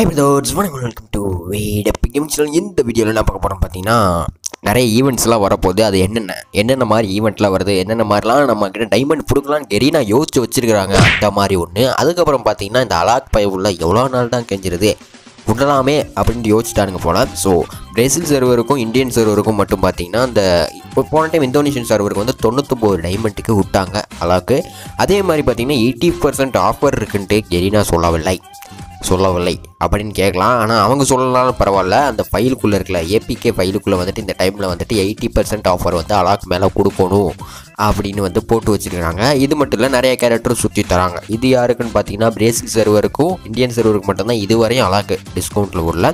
Hi brothers, welcome to Epic Games channel. இந்த வீடியோல நான் பார்க்க போறோம் பாத்தீங்கன்னா நிறைய ஈவென்ட்ஸ்லாம் வர போகுது. அது என்னென்ன மாதிரி ஈவென்ட்லாம் வருது, என்னென்ன மாதிரிலாம் நம்ம கிட்ட டைமண்ட் கொடுக்கலான்னு கேரி நான் யோசிச்சு வச்சிருக்காங்க. அந்த மாதிரி ஒன்று. அதுக்கப்புறம் பார்த்தீங்கன்னா இந்த அலாக் பைவுல எவ்வளோ நாள் தான் கெஞ்சிருது விடலாமே அப்படின்ட்டு யோசிச்சுட்டானுங்க போல. ஸோ பிரேசில் சர்வருக்கும் இந்தியன் சர்வருக்கும் மட்டும் பார்த்தீங்கன்னா இந்த இப்போ போன டைம் இந்தோனேஷியன் சர்வருக்கு வந்து 99 டைமண்ட்டுக்கு விட்டாங்க அலாக்கு. அதே மாதிரி பார்த்தீங்கன்னா 80% ஆஃபர் இருக்குன்ட்டு கேரி நான் சொல்லவில்லை அப்படின்னு கேட்கலாம். ஆனால் அவங்க சொல்லலாம் பரவாயில்ல, அந்த ஃபைலுக்குள்ளே இருக்கல ஏபிகே ஃபைலுக்குள்ளே வந்துட்டு இந்த டைமில் வந்துட்டு 80% ஆஃபர் வந்து அலாக் மேலே கொடுக்கணும் அப்படின்னு வந்து போட்டு வச்சுருக்காங்க. இது மட்டும் இல்லை, நிறைய கேரக்டரும் சுற்றி தராங்க. இது யாருக்குன்னு பார்த்தீங்கன்னா பிரேசில் சர்வருக்கும் இந்தியன் சர்வருக்கு மட்டும்தான் இதுவரையும் அலாக்கு டிஸ்கவுண்ட்டில் உள்ள.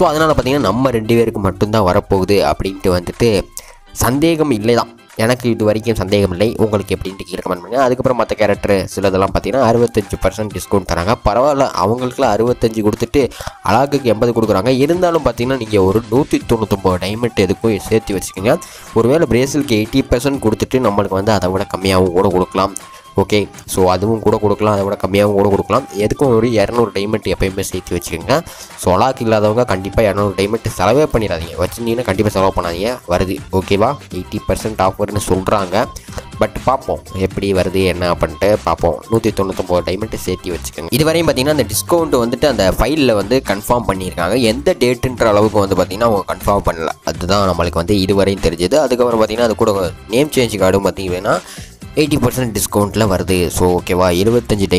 ஸோ அதனால் பார்த்தீங்கன்னா நம்ம ரெண்டு பேருக்கு மட்டும்தான் வரப்போகுது அப்படின்ட்டு வந்துட்டு சந்தேகம் இல்லை தான். எனக்கு இது வரைக்கும் சந்தேகம் இல்லை, உங்களுக்கு எப்படின்ட்டு கீழே கமெண்ட் பண்ணுங்கள். அதுக்கப்புறம் மற்ற கேரக்டர் சிலதெல்லாம் பார்த்தீங்கன்னா 65% டிஸ்கவுண்ட் தராங்க. பரவாயில்ல, அவங்களுக்குலாம் 65 கொடுத்துட்டு அலாக்குக்கு 80 கொடுக்குறாங்க. இருந்தாலும் பார்த்தீங்கன்னா நீங்கள் ஒரு 199 டைமண்ட் எதுக்கும் சேர்த்து வச்சுக்கோங்க. ஒருவேளை பிரேசிலுக்கு 80% கொடுத்துட்டு நம்மளுக்கு வந்து அதை விட கம்மியாகவும் கூட கொடுக்கலாம். ஓகே, ஸோ அதுவும் கூட கொடுக்கலாம், அதை விட கம்மியாகவும் கூட கொடுக்கலாம். எதுக்கும் ஒரு 200 டைமண்ட் எப்போயுமே சேர்த்து வச்சுக்கோங்க. ஸோ அலாக் இல்லாதவங்க கண்டிப்பாக 200 டைமண்ட் செலவே பண்ணிடாதீங்க. வச்சுருந்தீங்கன்னா கண்டிப்பாக செலவு பண்ணாதீங்க வருது. ஓகேவா, 80% ஆஃபர்னு சொல்கிறாங்க. பட் பார்ப்போம் எப்படி வருது என்ன அப்படின்ட்டு பார்ப்போம். 199 டைமண்ட் சேர்த்து வச்சுக்கோங்க. இதுவரையும் பார்த்தீங்கன்னா அந்த டிஸ்கவுண்ட் வந்துட்டு அந்த ஃபைலில் வந்து கன்ஃபார்ம் பண்ணியிருக்காங்க. எந்த டேட்டுன்ற அளவுக்கு வந்து பார்த்திங்கன்னா அவங்க கன்ஃபார்ம் பண்ணல. அதுதான் நம்மளுக்கு வந்து இதுவரையும் தெரிஞ்சது. அதுக்கப்புறம் பார்த்திங்கன்னா அது கூட நேம் சேஞ்ச் கார்டும் பார்த்திங்கன்னா 80% டிஸ்கவுண்ட்டில் வருது. ஸோ ஓகேவா, 75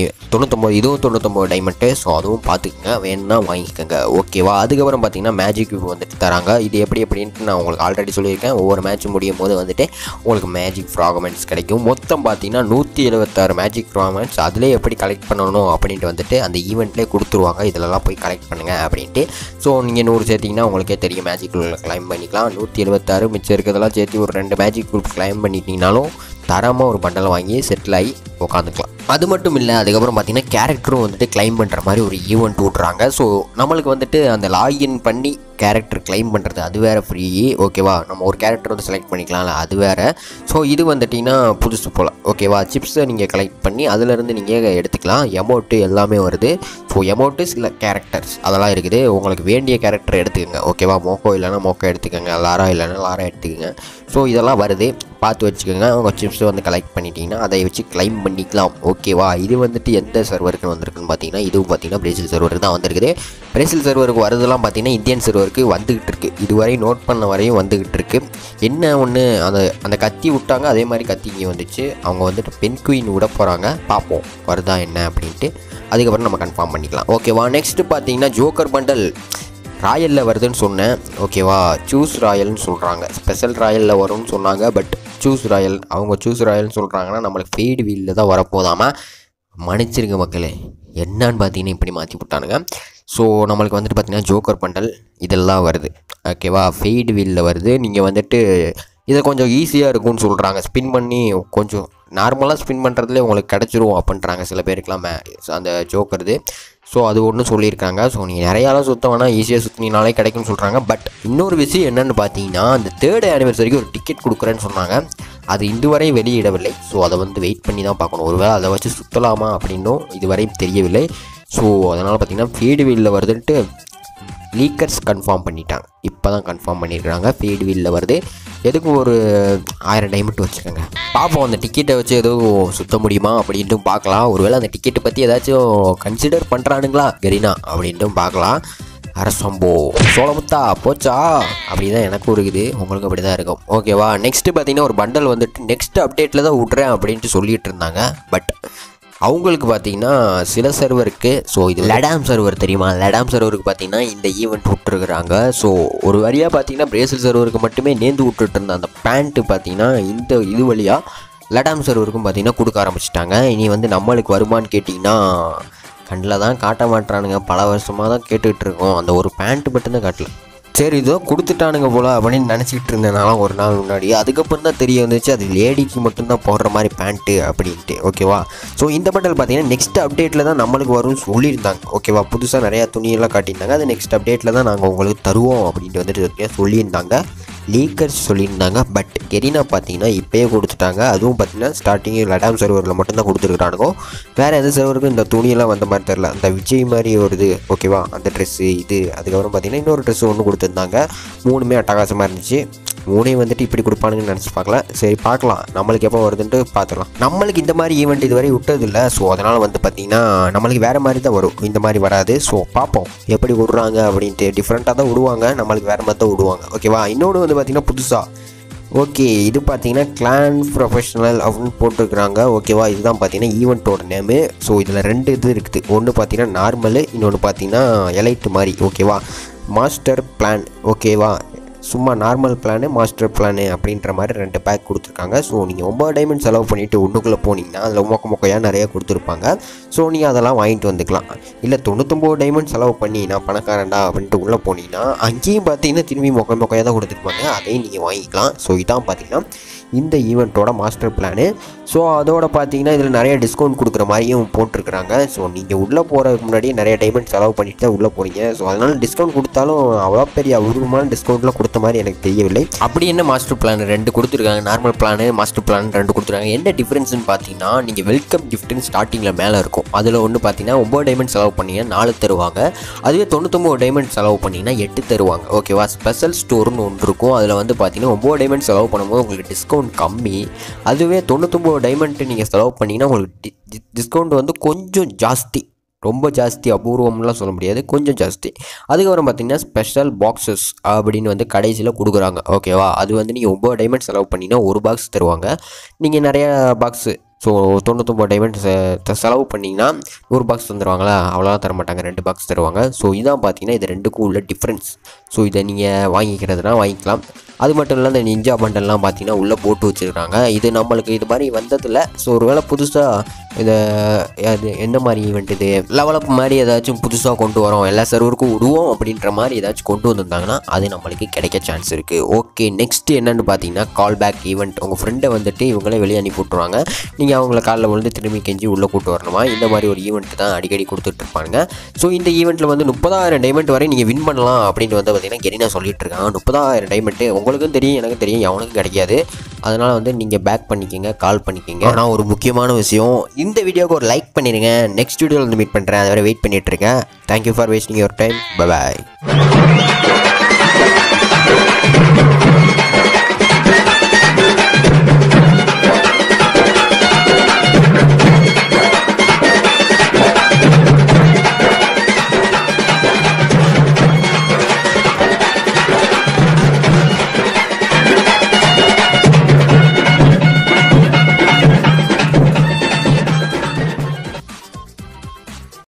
இதுவும் 99 டைமண்ட்டு. ஸோ அதுவும் பார்த்துக்கோங்க, வேணும்னா வாங்கிக்கோங்க. ஓகேவா, அதுக்கப்புறம் பார்த்தீங்கன்னா மேஜிக் கியூப் வந்துட்டு தராங்க. இது எப்படின்ட்டு நான் உங்களுக்கு ஆல்ரெடி சொல்லியிருக்கேன். ஒவ்வொரு மேட்ச் முடியும் போது வந்துட்டு உங்களுக்கு மேஜிக் ஃப்ராகமெண்ட்ஸ் கிடைக்கும். மொத்தம் பார்த்தீங்கன்னா 176 மேஜிக் ஃப்ராகமெண்ட்ஸ். அதிலே எப்படி கலெக்ட் பண்ணணும் அப்படின்ட்டு வந்துட்டு அந்த ஈவெண்ட்லேயே கொடுத்துருவாங்க. இதிலலாம் போய் கலெக்ட் பண்ணுங்கள் அப்படின்ட்டு. ஸோ நீங்கள் 100 சேர்த்திங்கன்னா உங்களுக்கே தெரியும் மேஜிக் கிளைம் பண்ணிக்கலாம். 176 மிச்சம் இருக்கிறதெல்லாம் சேர்த்து ஒரு 2 மேஜிக் குரூப் கிளைம் பண்ணிட்டீங்கனாலும் தரமாக ஒரு பண்டலை வாங்கி செட்டில் ஆகி உட்காந்துக்கலாம். அது மட்டும் இல்லை, அதுக்கப்புறம் பார்த்திங்கன்னா கேரக்டரும் வந்துட்டு கிளைம் பண்ணுற மாதிரி ஒரு ஈவெண்ட் விட்றாங்க. ஸோ நம்மளுக்கு வந்துட்டு அந்த லாகின் பண்ணி கேரக்டர் கிளைம் பண்ணுறது அது வேறு ஃப்ரீ. ஓகேவா, நம்ம ஒரு கேரக்டர் வந்து செலக்ட் பண்ணிக்கலாம்ல, அது வேறு. ஸோ இது வந்துட்டிங்கன்னா புதுசு போல். ஓகேவா, சிப்ஸை நீங்கள் கலெக்ட் பண்ணி அதிலேருந்து நீங்கள் எடுத்துக்கலாம். எமௌண்ட்டு எல்லாமே வருது. ஸோ எமௌண்ட்டு சில கேரக்டர்ஸ் அதெல்லாம் இருக்குது. உங்களுக்கு வேண்டிய கேரக்டர் எடுத்துக்கோங்க. ஓகேவா, மோக்கோ இல்லைனா மோக்கோ எடுத்துக்கோங்க, லாரா இல்லைனா லாரா எடுத்துக்கோங்க. ஸோ இதெல்லாம் வருது, பார்த்து வச்சுக்கோங்க. உங்கள் சிப்ஸை வந்து கலெக்ட் பண்ணிட்டீங்கன்னா அதை வச்சு கிளைம் பண்ணிக்கலாம். ஓகேவா, இது வந்துட்டு எந்த சர்வருக்கு வந்திருக்குன்னு பார்த்தீங்கன்னா இதுவும் பார்த்தீங்கன்னா பிரேசில் சர்வருக்கு தான் வந்திருக்குது. பிரேசில் சர்வருக்கு வரதெல்லாம் பார்த்தீங்கன்னா இந்தியன் சர்வருக்கு வந்துகிட்டு இருக்குது. இதுவரை நோட் பண்ண வரையும் வந்துகிட்டு இருக்குது. என்ன ஒன்று, அந்த கத்தி விட்டாங்க, அதே மாதிரி கத்தி இங்கே வந்துச்சு. அவங்க வந்துட்டு பென் குயின் விட போகிறாங்க. பார்ப்போம் வருதா என்ன அப்படின்ட்டு. அதுக்கப்புறம் நம்ம கன்ஃபார்ம் பண்ணிக்கலாம். ஓகேவா, நெக்ஸ்ட்டு பார்த்தீங்கன்னா ஜோக்கர் பண்டல் ராயலில் வருதுன்னு சொன்னேன். ஓகேவா, சூஸ் ராயல்னு சொல்கிறாங்க. ஸ்பெஷல் ராயலில் வரும்னு சொன்னாங்க. பட் சூஸ் ராயல், அவங்க சூஸ் ராயல்னு சொல்கிறாங்கன்னா நம்மளுக்கு ஃபீட் வீலில் தான் வரப்போதாம. மன்னிச்சிருங்க மக்களே, என்னன்னு பார்த்தீங்கன்னா இப்படி மாற்றி விட்டானுங்க. ஸோ நம்மளுக்கு வந்துட்டு பார்த்திங்கன்னா ஜோக்கர் பண்டல் இதெல்லாம் வருது. ஓகேவா, ஃபீட் வீலில் வருது. நீங்கள் வந்துட்டு இதை கொஞ்சம் ஈஸியாக இருக்கும்னு சொல்கிறாங்க. ஸ்பின் பண்ணி கொஞ்சம் நார்மலாக ஸ்பின் பண்ணுறதுலேயே உங்களுக்கு கிடச்சிரும் அப்படின்றாங்க சில பேருக்குலாம் அந்த ஜோக்கருது. ஸோ அது ஒன்று சொல்லியிருக்காங்க. ஸோ நீங்கள் நிறையாலாம் சுற்ற வேணால், ஈஸியாக சுற்றினாலே கிடைக்கும்னு சொல்கிறாங்க. பட் இன்னொரு விஷயம் என்னென்னு பார்த்தீங்கன்னா அந்த 3rd anniversary ஒரு டிக்கெட் கொடுக்குறேன்னு சொன்னாங்க. அது இதுவரை வெளியிடவில்லை. ஸோ அதை வந்து வெயிட் பண்ணி தான் பார்க்கணும். ஒருவேளை அதை வச்சு சுற்றலாமா அப்படின்னும் இதுவரையும் தெரியவில்லை. ஸோ அதனால் பார்த்திங்கன்னா ஃபீடு வீலில் வருதுன்ட்டு லீக்கர்ஸ் கன்ஃபார்ம் பண்ணிட்டாங்க. இப்போ தான் கன்ஃபார்ம் பண்ணியிருக்கிறாங்க ஃபீடு வீலில் வருது. எதுக்கும் ஒரு 1000 டைமண்ட் வச்சுக்கோங்க. பார்ப்போம் அந்த டிக்கெட்டை வச்சு எதுவும் சுற்ற முடியுமா அப்படின்ட்டும் பார்க்கலாம். ஒருவேளை அந்த டிக்கெட்டை பற்றி ஏதாச்சும் கன்சிடர் பண்ணுறானுங்களா கெரினா அப்படின்ட்டும் பார்க்கலாம். அரசம்போ சோளமுத்தா போச்சா அப்படி தான் எனக்கும் இருக்குது, உங்களுக்கு அப்படி தான் இருக்கும். ஓகேவா, நெக்ஸ்ட்டு பார்த்திங்கன்னா ஒரு பண்டல் வந்துட்டு நெக்ஸ்ட் அப்டேட்டில் தான் விட்றேன் அப்படின்ட்டு சொல்லிகிட்டு இருந்தாங்க. பட் அவங்களுக்கு பார்த்தீங்கன்னா சில சர்வருக்கு, ஸோ இது லடாம் சர்வர் தெரியுமா, லடாம் சர்வருக்கு பார்த்தீங்கன்னா இந்த ஈவெண்ட் விட்டுருக்குறாங்க. ஸோ ஒரு வழியாக பார்த்தீங்கன்னா பிரேசில் சர்வருக்கு மட்டுமே நேர்ந்து விட்டுட்டு இருந்த அந்த பேண்ட்டு பார்த்தீங்கன்னா இந்த இது வழியாக லடாம் சர்வருக்கும் பார்த்தீங்கன்னா கொடுக்க ஆரம்பிச்சிட்டாங்க. இனி வந்து நம்மளுக்கு வருமானு கேட்டிங்கன்னா கண்ணில் தான் காட்ட மாட்டுறானுங்க. பல வருஷமாக தான் கேட்டுக்கிட்டு இருக்கோம். அந்த ஒரு பேண்ட்டு மட்டும்தான் காட்டல. சரி, இதோ கொடுத்துட்டானுங்க போல் அப்படின்னு நினச்சிக்கிட்டு இருந்தனால ஒரு நாள் முன்னாடி. அதுக்கப்புறம் தான் தெரிய வந்துச்சு அது லேடிக்கு மட்டும்தான் போடுற மாதிரி பேண்ட்டு அப்படின்ட்டு. ஓகேவா, ஸோ இந்த பண்டல் பார்த்தீங்கன்னா நெக்ஸ்ட் அப்டேட்டில் தான் நம்மளுக்கு வரும்னு சொல்லியிருந்தாங்க. ஓகேவா, புதுசாக நிறையா துணியெல்லாம் காட்டியிருந்தாங்க. அது நெக்ஸ்ட் அப்டேட்டில் தான் நாங்கள் உங்களுக்கு தருவோம் அப்படின்ட்டு வந்துட்டு சொல்லியிருந்தாங்க. லீக்கர்ஸ் சொல்லியிருந்தாங்க. பட் கெரினா பார்த்தீங்கன்னா இப்போயே கொடுத்துட்டாங்க. அதுவும் பார்த்தீங்கன்னா ஸ்டார்டிங்கில் லடாம் சர்வரில் மட்டும்தான் கொடுத்துருக்கானுங்கோ. வேறு எந்த சர்வருக்கும் இந்த துணியெல்லாம் வந்த மாதிரி தெரில. அந்த விஜய் மாதிரி வருது ஓகேவா, அந்த ட்ரெஸ்ஸு இது. அதுக்கப்புறம் பார்த்தீங்கன்னா இன்னொரு ட்ரெஸ் ஒன்று கொடுத்துருந்தாங்க. மூணுமே அட்டகாசமாக இருந்துச்சு. மூணையும் வந்துட்டு இப்படி கொடுப்பானுங்கன்னு நினச்சி பார்க்கல. சரி பார்க்கலாம் நம்மளுக்கு எப்போ வருதுன்ட்டு பார்த்துக்கலாம். நம்மளுக்கு இந்த மாதிரி ஈவெண்ட் இதுவரை விட்டதில்லை. ஸோ அதனால் வந்து பார்த்திங்கன்னா நம்மளுக்கு வேறு மாதிரி தான் வரும், இந்த மாதிரி வராது. ஸோ பார்ப்போம் எப்படி விடுறாங்க அப்படின்ட்டு. டிஃப்ரெண்ட்டாக தான் விடுவாங்க, நம்மளுக்கு வேறு மாதிரி தான் விடுவாங்க ஓகேவா. இன்னொன்று வந்து பார்த்திங்கன்னா புதுசாக ஓகே இது பார்த்தீங்கன்னா கிளான் ப்ரொஃபஷனல் அப்படின்னு போட்டிருக்கிறாங்க ஓகேவா. இதுதான் பார்த்தீங்கன்னா ஈவெண்ட்டோட நேமு. ஸோ இதில் ரெண்டு இது இருக்குது. ஒன்று பார்த்தீங்கன்னா நார்மலு, இன்னொன்று பார்த்தீங்கன்னா எலைட் மாதிரி ஓகேவா. மாஸ்டர் பிளான் ஓகேவா, சும்மா நார்மல் பிளானு மாஸ்டர் பிளானு அப்படின்ற மாதிரி ரெண்டு பேக் கொடுத்துருக்காங்க. ஸோ நீங்கள் 9 டைமண்ட் செலவு பண்ணிவிட்டு ஒன்றுக்குள்ளே போனீங்கன்னா அதில் மொக்க மொக்கையாக நிறையா கொடுத்துருப்பாங்க. ஸோ நீங்கள் அதெல்லாம் வாங்கிட்டு வந்துக்கலாம். இல்லை 99 டைமண்ட் செலவு பண்ணி நான் பணக்காரண்டா அப்படின்ட்டு உள்ளே போனீங்கன்னா அங்கேயும் பார்த்தீங்கன்னா திரும்பி மொக்க மொக்கையாக தான் கொடுத்துருப்பாங்க. அதையும் நீங்கள் வாங்கிக்கலாம். ஸோ இதான் பார்த்தீங்கன்னா இந்த ஈவெண்ட்டோட மாஸ்டர் பிளானு. ஸோ அதோட பார்த்தீங்கன்னா இதில் நிறைய டிஸ்கவுண்ட் கொடுக்குற மாதிரியும் போட்டிருக்கிறாங்க. ஸோ நீங்கள் உள்ளே போகிறதுக்கு முன்னாடியே நிறைய டைமண்ட் செலவு பண்ணிட்டு தான் உள்ளே போகிறீங்க. ஸோ அதனால் டிஸ்கவுண்ட் கொடுத்தாலும் அவ்வளோ பெரிய உருவமான டிஸ்கவுண்ட்லாம் கொடுத்த மாதிரி எனக்கு தெரியவில்லை. அப்படி என்ன மாஸ்டர் பிளான் ரெண்டு கொடுத்துருக்காங்க, நார்மல் பிளானு மாஸ்டர் பிளான் ரெண்டு கொடுத்துருக்காங்க. என்ன டிஃப்ரென்ஸ்னு பார்த்தீங்கன்னா நீங்கள் வெல்கம் கிஃப்ட்னு ஸ்டார்டிங்கில் மேலே இருக்கும். அதில் ஒன்று பார்த்தீங்கன்னா 9 டைமண்ட் செலவு பண்ணிங்கன்னா 4 தருவாங்க. அதுவே 99 டைமண்ட் செலவு பண்ணிங்கன்னா 8 தருவாங்க ஓகேவா. ஸ்பெஷல் ஸ்டோர்னு ஒன்று இருக்கும். அதில் வந்து பார்த்தீங்கன்னா 9 டைமண்ட் செலவு பண்ணும்போது உங்களுக்கு டிஸ்கவுண்ட் கம்மி. அதுவே 99 டைமண்ட் நீங்கள் செலவு பண்ணிங்கன்னா உங்களுக்கு டிஸ்கவுண்ட் வந்து கொஞ்சம் ஜாஸ்தி, ரொம்ப ஜாஸ்தி, அபூர்வம்லாம் சொல்ல முடியாது, கொஞ்சம் ஜாஸ்தி. அதுக்கப்புறம் பார்த்தீங்கன்னா ஸ்பெஷல் பாக்ஸஸ் அப்படின்னு வந்து கடைசியில் கொடுக்குறாங்க ஓகேவா. அது வந்து நீங்கள் 9 டைமண்ட் செலவு பண்ணிங்கன்னா ஒரு பாக்ஸ் தருவாங்க. நீங்கள் நிறையா பாக்ஸு ஸோ 99 டைமண்ட் செலவு பண்ணிங்கன்னா ஒரு பாக்ஸ் தந்துடுவாங்களா, அவ்வளோதான் தரமாட்டாங்க, 2 பாக்ஸ் தருவாங்க. ஸோ இதான் பார்த்தீங்கன்னா இது ரெண்டுக்கும் உள்ள டிஃப்ரென்ஸ். ஸோ இதை நீங்கள் வாங்கிக்கிறதுனா வாங்கிக்கலாம். அது மட்டும் இல்லை இந்த நிஞ்சா பண்டல்லாம் பார்த்தீங்கன்னா உள்ளே போட்டு வச்சுருக்காங்க. இது நம்மளுக்கு இது மாதிரி வந்ததில்லை. ஸோ ஒரு வேளை புதுசாக இதை அது என்ன மாதிரி ஈவெண்ட் இது லெவலப் மாதிரி ஏதாச்சும் புதுசாக கொண்டு வரோம், எல்லா சர்வருக்கும் விடுவோம் அப்படின்ற மாதிரி ஏதாச்சும் கொண்டு வந்திருந்தாங்கன்னா அது நம்மளுக்கு கிடைக்க சான்ஸ் இருக்குது. ஓகே நெக்ஸ்ட்டு என்னென்னு பார்த்தீங்கன்னா கால் பேக் ஈவெண்ட். உங்கள் ஃப்ரெண்டை வந்துட்டு இவங்களே வெளியே அனுப்பி விட்டுருவாங்க. நீங்கள் அவங்கள காலில் விழுந்து திரும்பி கெஞ்சி உள்ளே கூட்டு வரணுமா, இந்த மாதிரி ஒரு ஈவெண்ட்டு தான் அடிக்கடி கொடுத்துட்ருப்பாங்க. ஸோ இந்த ஈவெண்ட்டில் வந்து 30,000 டைமண்ட் வரை நீங்கள் வின் பண்ணலாம் அப்படின்னு வந்து பார்த்தீங்கன்னா கெரினா சொல்லிட்டு இருக்காங்க. 30,000 டைமண்ட்டு உங்களுக்கும் தெரியும், எனக்கு தெரியும், அவனுக்கும் கிடைக்காது. அதனால் வந்து நீங்கள் பேக் பண்ணிக்கோங்க, கால் பண்ணிக்கோங்க. ஆனால் ஒரு முக்கியமான விஷயம், இந்த வீடியோவுக்கு ஒரு லைக் பண்ணிடுங்க. நெக்ஸ்ட் வீடியோவில் வந்து மீட் பண்ணுறேன். அது வரை வெயிட் பண்ணிகிட்ருக்கேன். Thank you for wasting your time. Bye bye.